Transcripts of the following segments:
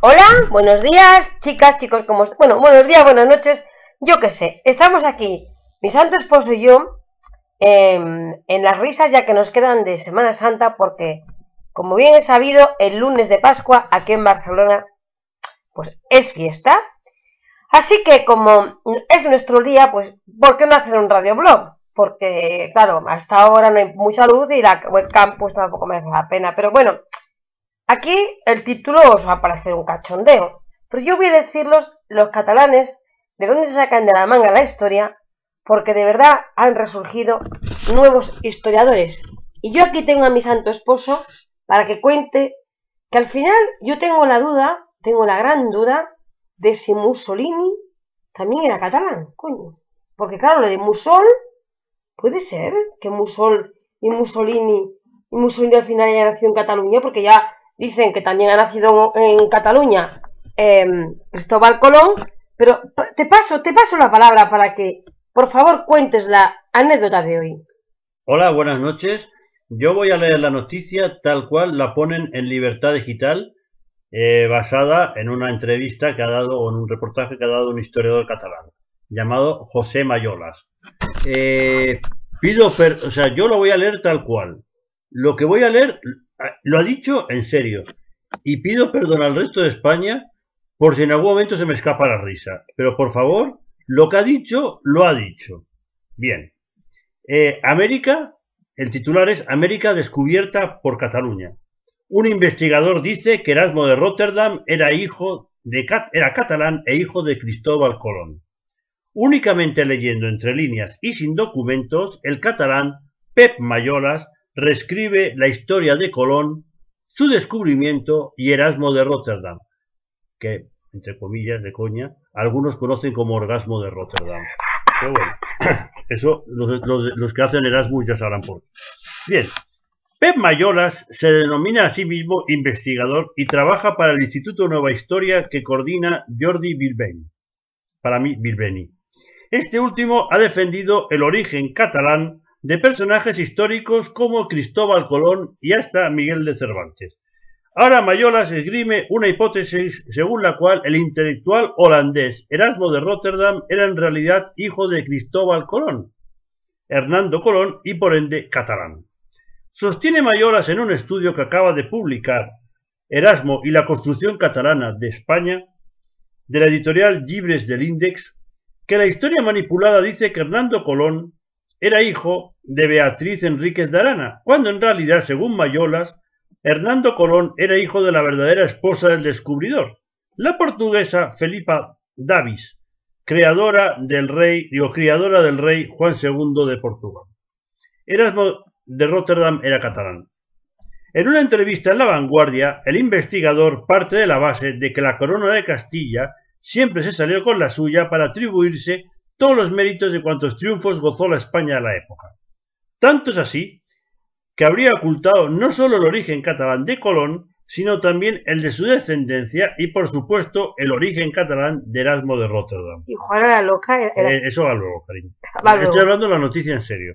Hola, buenos días, chicas, chicos, como... Bueno, buenos días, buenas noches, yo qué sé. Estamos aquí, mi santo esposo y yo, en las risas ya que nos quedan de Semana Santa, porque, como bien he sabido, el lunes de Pascua, aquí en Barcelona, pues es fiesta. Así que, como es nuestro día, pues, ¿por qué no hacer un radioblog? Porque, claro, hasta ahora no hay mucha luz y la webcam pues tampoco merece la pena, pero bueno... Aquí el título os va a parecer un cachondeo, pero yo voy a deciros, los catalanes, de dónde se sacan de la manga la historia, porque de verdad han resurgido nuevos historiadores. Y yo aquí tengo a mi santo esposo para que cuente que al final yo tengo la duda, tengo la gran duda, de si Mussolini también era catalán, coño. Porque claro, lo de Mussol, puede ser que Mussol y Mussolini al final haya nacido en Cataluña, porque ya... Dicen que también ha nacido en Cataluña Cristóbal Colón, pero te paso la palabra para que, por favor, cuentes la anécdota de hoy. Hola, buenas noches. Yo voy a leer la noticia tal cual la ponen en Libertad Digital, basada en una entrevista que ha dado, o en un reportaje que ha dado un historiador catalán, llamado José Mayolas. Yo lo voy a leer tal cual. Lo que voy a leer... Lo ha dicho en serio. Y pido perdón al resto de España por si en algún momento se me escapa la risa. Pero por favor, lo que ha dicho, lo ha dicho. Bien. América, el titular es América descubierta por Cataluña. Un investigador dice que Erasmo de Rotterdam era catalán e hijo de Cristóbal Colón. Únicamente leyendo entre líneas y sin documentos, el catalán Pep Mayolas reescribe la historia de Colón, su descubrimiento y Erasmo de Rotterdam, que, entre comillas, de coña, algunos conocen como Orgasmo de Rotterdam. Pero bueno, eso los que hacen Erasmus ya sabrán por qué. Bien, Pep Mayolas se denomina a sí mismo investigador y trabaja para el Instituto de Nueva Historia que coordina Jordi Bilbeny. Para mí, Bilbeny. Este último ha defendido el origen catalán de personajes históricos como Cristóbal Colón y hasta Miguel de Cervantes. Ahora Mayolas esgrime una hipótesis según la cual el intelectual holandés Erasmo de Rotterdam era en realidad hijo de Cristóbal Colón, Hernando Colón y por ende catalán. Sostiene Mayolas en un estudio que acaba de publicar, Erasmo y la construcción catalana de España, de la editorial Libres del Index, que la historia manipulada dice que Hernando Colón era hijo de Beatriz Enríquez de Arana, cuando en realidad, según Mayolas, Hernando Colón era hijo de la verdadera esposa del descubridor, la portuguesa Felipa Davis, criadora del rey Juan II de Portugal. Erasmo de Rotterdam era catalán. En una entrevista en La Vanguardia, el investigador parte de la base de que la corona de Castilla siempre se salió con la suya para atribuirse todos los méritos de cuantos triunfos gozó la España de la época. Tanto es así que habría ocultado no solo el origen catalán de Colón, sino también el de su descendencia y, por supuesto, el origen catalán de Erasmo de Rotterdam. ¿Y Juana la Loca? Eso va luego, cariño. Va luego. Estoy hablando de la noticia en serio.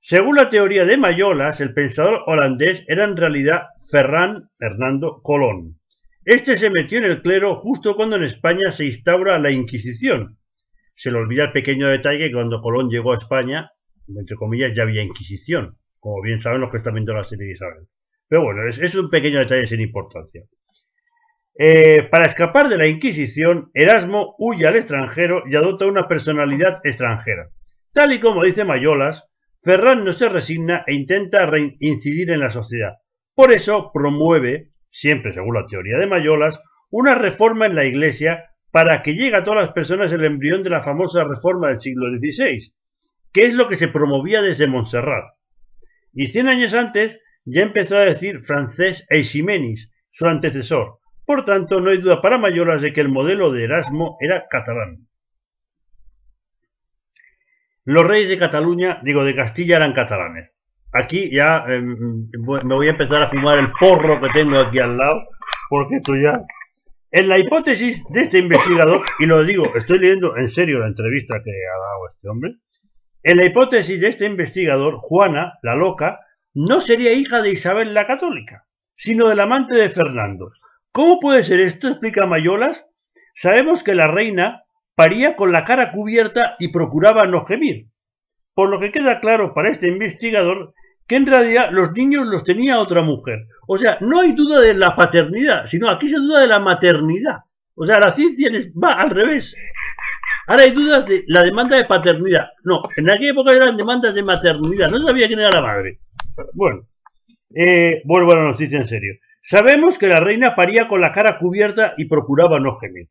Según la teoría de Mayolas, el pensador holandés era en realidad Hernando Colón. Este se metió en el clero justo cuando en España se instaura la Inquisición. Se le olvida el pequeño detalle que cuando Colón llegó a España, entre comillas, ya había Inquisición, como bien saben los que están viendo la serie de Isabel. Pero bueno, es un pequeño detalle sin importancia. Para escapar de la Inquisición, Erasmo huye al extranjero y adopta una personalidad extranjera. Tal y como dice Mayolas, Ferran no se resigna e intenta reincidir en la sociedad. Por eso promueve, siempre según la teoría de Mayolas, una reforma en la Iglesia para que llegue a todas las personas el embrión de la famosa reforma del siglo XVI, que es lo que se promovía desde Montserrat. Y 100 años antes ya empezó a decir francés Eiximenis, su antecesor. Por tanto, no hay duda para Mayolas de que el modelo de Erasmo era catalán. Los reyes de Castilla eran catalanes. Aquí ya me voy a empezar a fumar el porro que tengo aquí al lado, porque esto ya... En la hipótesis de este investigador, y lo digo, estoy leyendo en serio la entrevista que ha dado este hombre, en la hipótesis de este investigador, Juana, la Loca, no sería hija de Isabel la Católica, sino del amante de Fernando, ¿Cómo puede ser esto?, explica Mayolas. Sabemos que la reina paría con la cara cubierta y procuraba no gemir, por lo que queda claro para este investigador que en realidad los niños los tenía otra mujer. O sea, no hay duda de la paternidad, sino aquí se duda de la maternidad. O sea, la ciencia va al revés. Ahora hay dudas de la demanda de paternidad. No, en aquella época eran demandas de maternidad. No sabía quién era la madre. Bueno, vuelvo a la noticia en serio. Sabemos que la reina paría con la cara cubierta y procuraba no gemir,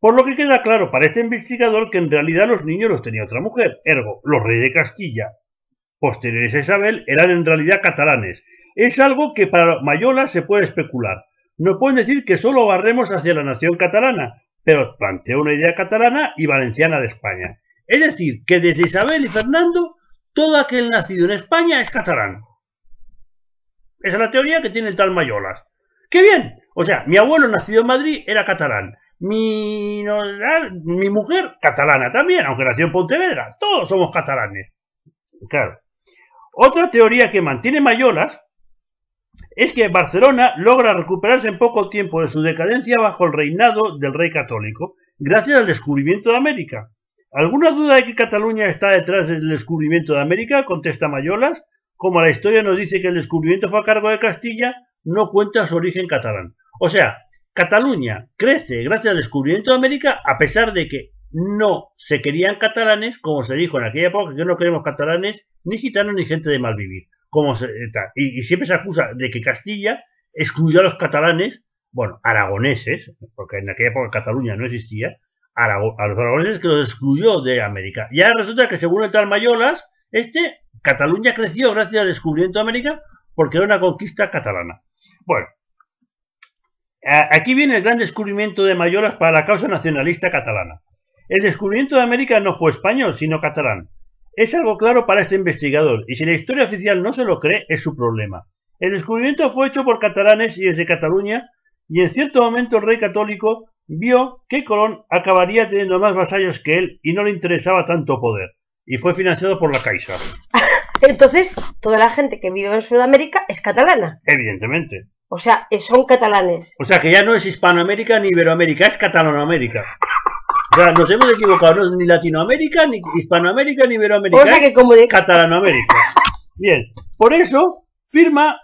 por lo que queda claro para este investigador que en realidad los niños los tenía otra mujer. Ergo, los reyes de Castilla posteriores a Isabel eran en realidad catalanes. Es algo que para Mayolas se puede especular. No pueden decir que solo barremos hacia la nación catalana, pero planteó una idea catalana y valenciana de España. Es decir, que desde Isabel y Fernando, todo aquel nacido en España es catalán. Esa es la teoría que tiene el tal Mayolas. ¡Qué bien! O sea, mi abuelo nacido en Madrid era catalán. Mi mujer, catalana también, aunque nació en Pontevedra. Todos somos catalanes. Claro. Otra teoría que mantiene Mayolas es que Barcelona logra recuperarse en poco tiempo de su decadencia bajo el reinado del rey católico, gracias al descubrimiento de América. ¿Alguna duda de que Cataluña está detrás del descubrimiento de América? Contesta Mayolas. Como la historia nos dice que el descubrimiento fue a cargo de Castilla, no cuenta su origen catalán. O sea, Cataluña crece gracias al descubrimiento de América, a pesar de que no se querían catalanes, como se dijo en aquella época, que no queremos catalanes, ni gitanos, ni gente de mal vivir. Y siempre se acusa de que Castilla excluyó a los catalanes, bueno, aragoneses, porque en aquella época Cataluña no existía, a los aragoneses que los excluyó de América. Y ahora resulta que, según el tal Mayolas, Cataluña creció gracias al descubrimiento de América porque era una conquista catalana. Bueno, aquí viene el gran descubrimiento de Mayolas para la causa nacionalista catalana. El descubrimiento de América no fue español, sino catalán. Es algo claro para este investigador, y si la historia oficial no se lo cree, es su problema. El descubrimiento fue hecho por catalanes y desde Cataluña, y en cierto momento el rey católico vio que Colón acabaría teniendo más vasallos que él y no le interesaba tanto poder, y fue financiado por la Caixa. Entonces, toda la gente que vive en Sudamérica es catalana. Evidentemente. O sea, son catalanes. O sea, que ya no es Hispanoamérica ni Iberoamérica, es Catalanoamérica. O sea, nos hemos equivocado, no es ni Latinoamérica, ni Hispanoamérica, ni Iberoamérica. O sea que como de Catalanoamérica. Bien, por eso firma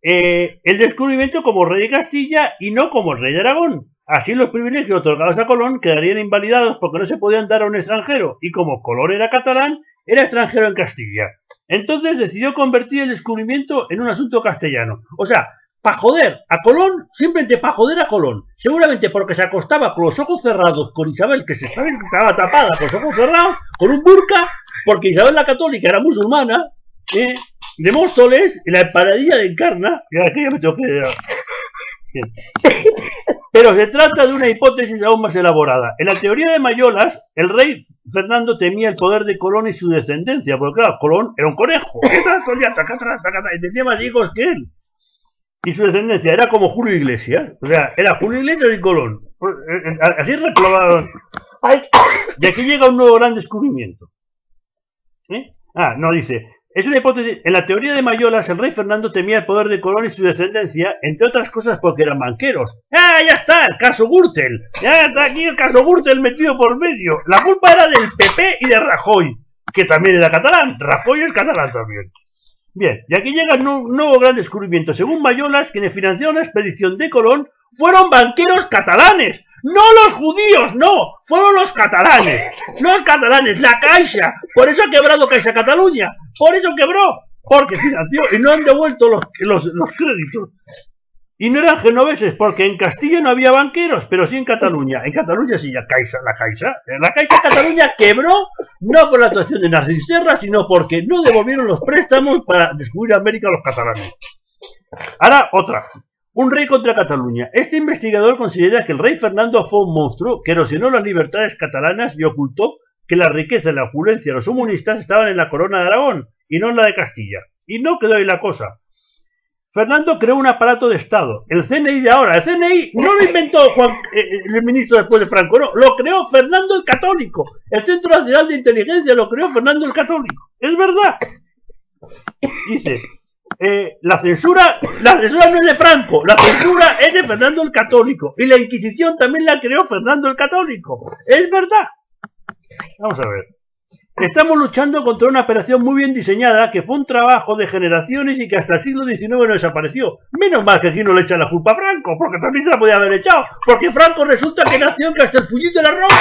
el descubrimiento como rey de Castilla y no como rey de Aragón. Así los privilegios otorgados a Colón quedarían invalidados porque no se podían dar a un extranjero. Y como Colón era catalán, era extranjero en Castilla. Entonces decidió convertir el descubrimiento en un asunto castellano. O sea, para joder a Colón, simplemente para joder a Colón. Seguramente porque se acostaba con los ojos cerrados con Isabel, que estaba tapada con los ojos cerrados, con un burka, porque Isabel la Católica era musulmana, de Móstoles, en la empanadilla de Encarna. Y aquí ya me tengo que... Pero se trata de una hipótesis aún más elaborada. En la teoría de Mayolas, el rey Fernando temía el poder de Colón y su descendencia, porque claro, Colón era un conejo, y tenía más hijos que él. Y su descendencia era como Julio Iglesias. O sea, era Julio Iglesias y Colón. Así reclamaron. Y aquí llega un nuevo gran descubrimiento. Dice, es una hipótesis. En la teoría de Mayolas, el rey Fernando temía el poder de Colón y su descendencia, entre otras cosas porque eran banqueros. ¡Ah, ya está! El caso Gürtel. Ya está aquí el caso Gürtel metido por medio. La culpa era del PP y de Rajoy, que también era catalán. Rajoy es catalán también. Bien, y aquí llega un nuevo gran descubrimiento. Según Mayolas, quienes financiaron la expedición de Colón fueron banqueros catalanes. No los judíos, no. Fueron los catalanes. Los catalanes, la Caixa. Por eso ha quebrado Caixa Cataluña. Por eso quebró. Porque financió y no han devuelto los créditos. Y no eran genoveses, porque en Castilla no había banqueros, pero sí en Cataluña. En Cataluña sí, la Caixa Cataluña quebró, no por la actuación de Narcís Serra, sino porque no devolvieron los préstamos para descubrir América a los catalanes. Ahora, otra. Un rey contra Cataluña. Este investigador considera que el rey Fernando fue un monstruo que erosionó las libertades catalanas y ocultó que la riqueza y la opulencia de los comunistas estaban en la corona de Aragón y no en la de Castilla. Y no quedó ahí la cosa. Fernando creó un aparato de Estado, el CNI de ahora. El CNI no lo inventó el ministro después de Franco, no, lo creó Fernando el Católico. El Centro Nacional de Inteligencia lo creó Fernando el Católico. Es verdad. Dice, La censura no es de Franco, la censura es de Fernando el Católico, y la Inquisición también la creó Fernando el Católico. Es verdad. Vamos a ver. Estamos luchando contra una operación muy bien diseñada, que fue un trabajo de generaciones y que hasta el siglo XIX no desapareció. Menos mal que aquí no le echan la culpa a Franco, porque también se la podía haber echado, porque Franco resulta que nació en Castellfollit de la Roca.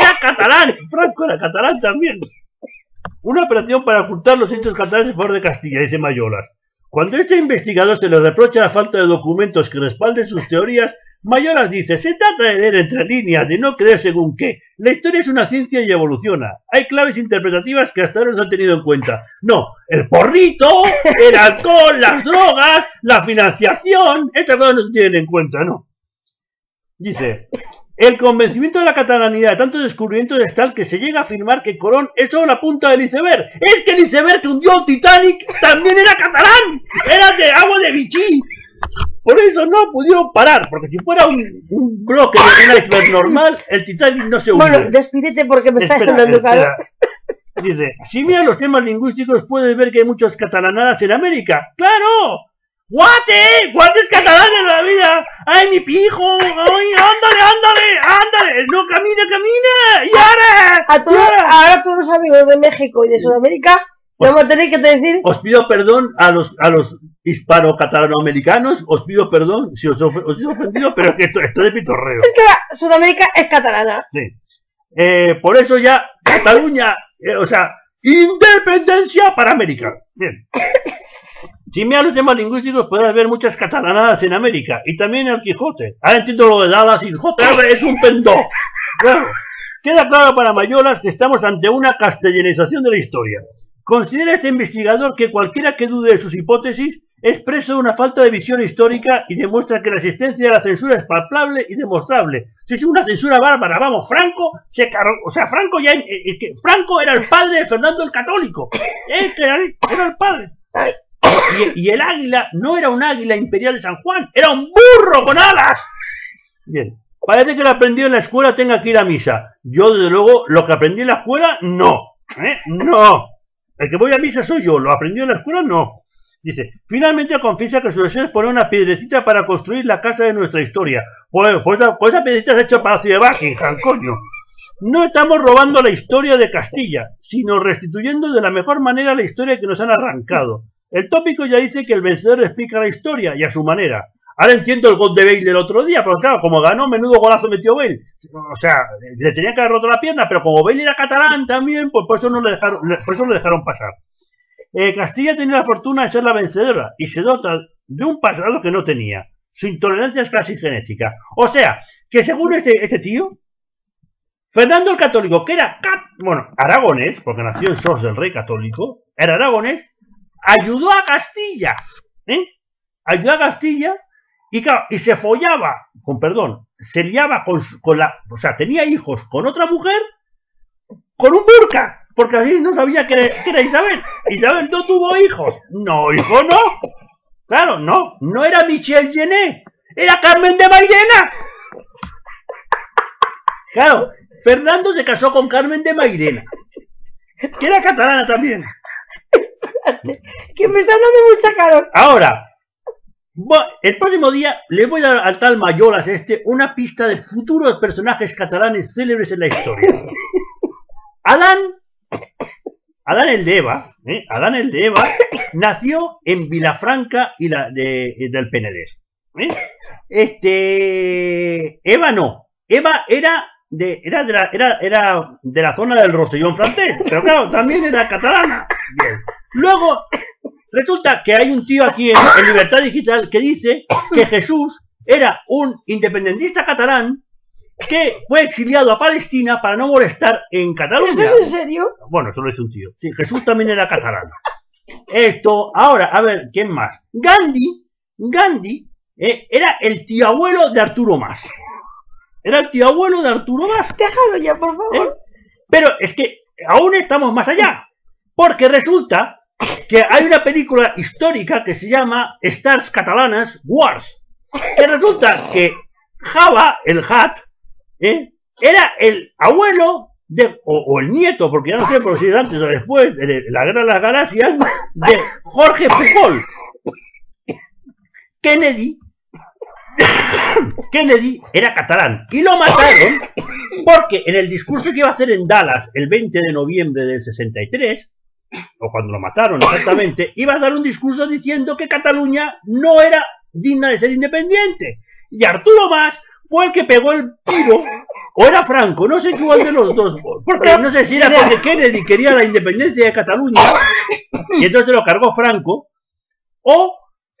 Era catalán, Franco era catalán también. Una operación para ocultar los hechos catalanes en favor de Castilla, dice Mayolas. Cuando este investigador se le reprocha la falta de documentos que respalden sus teorías, Mayolas dice, se trata de leer entre líneas, de no creer según qué. La historia es una ciencia y evoluciona. Hay claves interpretativas que hasta ahora no se han tenido en cuenta. No, el porrito, el alcohol, las drogas, la financiación, estas cosas no se tienen en cuenta, ¿no? Dice, el convencimiento de la catalanidad de tantos descubrimientos es tal que se llega a afirmar que Colón es solo la punta del iceberg. Es que el iceberg que hundió el Titanic también era catalán, era de agua de Vichy. Por eso no pudieron parar, porque si fuera un bloque de un iceberg normal, el Titanic no se hunde. Bueno, despídete porque me estás dando calor. Dice, si miras los temas lingüísticos puedes ver que hay muchas catalanadas en América. ¡Claro! ¡Guate! ¡Guate es catalán en la vida! ¡Ay, mi pijo! ¡Ay, ándale, ándale! ¡Ándale! ¡No, camina, camina! ¡Y ahora! Ahora todos los amigos de México y de Sudamérica... Vamos a tener que decir... Os pido perdón a los hispano-catalano-americanos, os pido perdón si os he ofendido, pero es que esto es de pitorreo. Es que la Sudamérica es catalana. Sí. Por eso ya Cataluña, o sea, independencia para América. Bien. Si miras los temas lingüísticos podrás ver muchas catalanadas en América, y también en el Quijote. Ahora entiendo lo de Dallas y Quijote, es un pendón. Claro. Queda claro para Mayolas que estamos ante una castellanización de la historia. Considera este investigador que cualquiera que dude de sus hipótesis es preso de una falta de visión histórica y demuestra que la existencia de la censura es palpable y demostrable. Si es una censura bárbara, vamos, Franco se cargó, o sea, Franco ya es que Franco era el padre de Fernando el Católico. Este era el padre. Y el águila no era un águila imperial de San Juan, era un burro con alas. Bien. Parece que lo aprendido en la escuela tenga que ir a misa. Yo desde luego lo que aprendí en la escuela no, no. El que voy a misa soy yo, ¿lo aprendió en la escuela? No. Dice, finalmente confiesa que su deseo es poner una piedrecita para construir la casa de nuestra historia. Bueno, pues esa piedrecita se ha hecho Palacio de Buckingham, coño. No estamos robando la historia de Castilla, sino restituyendo de la mejor manera la historia que nos han arrancado. El tópico ya dice que el vencedor explica la historia, y a su manera. Ahora entiendo el gol de Bale del otro día, pero claro, como ganó, menudo golazo metió Bale. O sea, le tenía que haber roto la pierna, pero como Bale era catalán también, pues por eso no le dejaron, por eso le dejaron pasar. Castilla tenía la fortuna de ser la vencedora y se dota de un pasado que no tenía. Su intolerancia es casi genética. O sea, que según este tío, Fernando el Católico, que era aragonés, porque nació en Sos del Rey Católico, era aragonés, ayudó a Castilla, ayudó a Castilla. Y claro, y se follaba, con perdón, se liaba con la... O sea, tenía hijos con otra mujer, con un burka, porque así no sabía que era Isabel. Isabel no tuvo hijos. No, hijo no. Claro, no era Michel Jenné, era Carmen de Mairena. Claro, Fernando se casó con Carmen de Mairena, que era catalana también. Espérate, que me está dando mucha calor. Ahora... El próximo día le voy a dar al tal Mayolas una pista de futuros personajes catalanes célebres en la historia. Adán el de Eva, Adán el de Eva nació en Vilafranca y del Penedés. Eva no, Eva era de la zona del Rosellón francés, pero claro, también era catalana. Bien. Luego resulta que hay un tío aquí en Libertad Digital que dice que Jesús era un independentista catalán que fue exiliado a Palestina para no molestar en Cataluña. ¿Eso es en serio? Bueno, eso lo dice un tío. Sí, Jesús también era catalán. Esto, ahora, a ver, ¿quién más? Gandhi era el tío abuelo de Arturo Mas. Era el tío abuelo de Arturo Mas. Déjalo ya, por favor. Pero es que aún estamos más allá, porque resulta que hay una película histórica que se llama Stars Catalanas Wars, que resulta que Java, el Hat, era el abuelo o el nieto, porque ya no sé por si es antes o después, la guerra de las galaxias, de Jorge Pujol. Kennedy era catalán y lo mataron porque en el discurso que iba a hacer en Dallas el 20 de noviembre del 63, o cuando lo mataron exactamente, iba a dar un discurso diciendo que Cataluña no era digna de ser independiente, y Arturo Mas fue el que pegó el tiro, o era Franco, no sé cuál de los dos, porque no sé si era porque Kennedy quería la independencia de Cataluña y entonces lo cargó Franco, o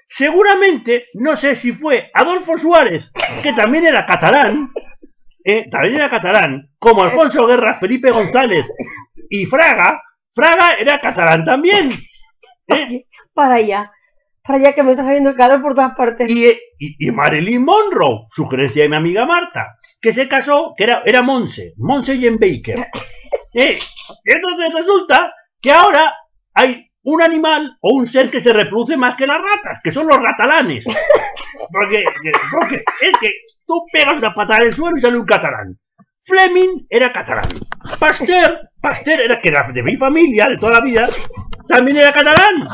seguramente, no sé si fue Adolfo Suárez, que también era catalán, como Alfonso Guerra, Felipe González y Fraga. Fraga era catalán también. Para allá que me está saliendo el calor por todas partes. Y Marilyn Monroe, sugerencia de mi amiga Marta, que se casó, que era Monse Jane Baker. Entonces resulta que ahora hay un animal o un ser que se reproduce más que las ratas, que son los ratalanes. Porque es que tú pegas una patada en el suelo y sale un catalán. Fleming era catalán. Pasteur era, que era de mi familia, de toda la vida, también era catalán.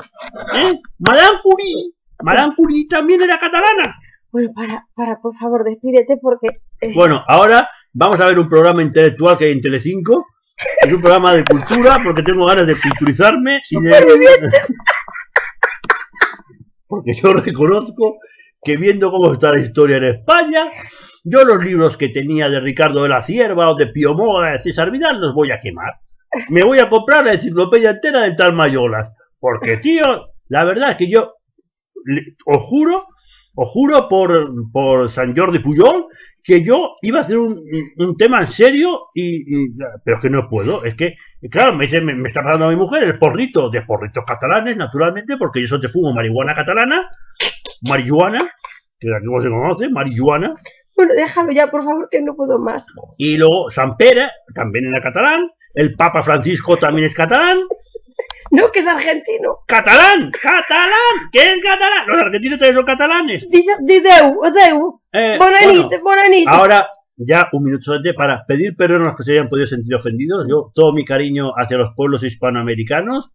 Madame Curie también era catalana. Bueno, para, por favor, despídete porque... Bueno, ahora vamos a ver un programa intelectual que hay en Telecinco. Es un programa de cultura, porque tengo ganas de culturizarme y de... Porque yo reconozco que viendo cómo está la historia en España, yo los libros que tenía de Ricardo de la Cierva o de Pío Moga, de César Vidal, los voy a quemar. Me voy a comprar la enciclopedia entera del tal Mayolas, porque tío, la verdad es que yo os juro por San Jordi Pujol que yo iba a hacer un tema en serio, pero es que no puedo, es que, claro, me está pasando a mi mujer el porrito, de porritos catalanes, naturalmente, porque yo solo te fumo marihuana catalana, que aquí no se conoce, marihuana. Bueno, déjalo ya, por favor, que no puedo más. Y luego, San Pere, también era catalán, el Papa Francisco también es catalán. No, que es argentino. ¡Catalán! ¿Qué es catalán? Los argentinos también son catalanes. Deu. Bonanit. Ahora, ya un minuto antes, para pedir perdón a los que se hayan podido sentir ofendidos. Yo, todo mi cariño hacia los pueblos hispanoamericanos,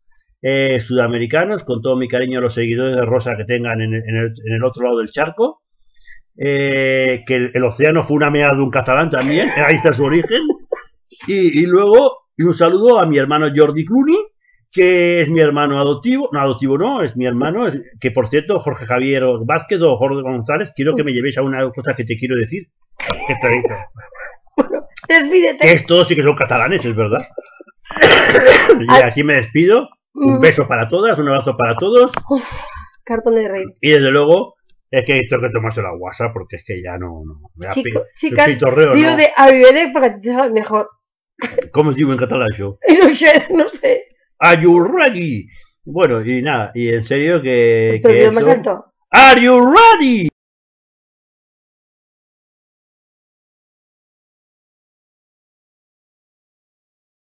sudamericanos, con todo mi cariño a los seguidores de Rosa que tengan en el otro lado del charco. Que el océano fue una meada de un catalán también, ahí está su origen. Y luego, un saludo a mi hermano Jordi Cluny, que es mi hermano adoptivo, es mi hermano, que por cierto, Jorge Javier Vázquez o Jorge González, quiero que me llevéis a una cosa que te quiero decir. Bueno, despídete. Estos sí que son catalanes, es verdad. Y aquí me despido. Un beso para todas, un abrazo para todos. Uf, cartón de rey. Y desde luego, es que tengo que tomarse la guasa porque es que ya no. Chicas, digo de arrivederci para que te salga mejor. ¿Cómo digo en catalán yo? No sé. Are you ready? Bueno, y nada, y en serio que... Pero esto... más alto. Are you ready?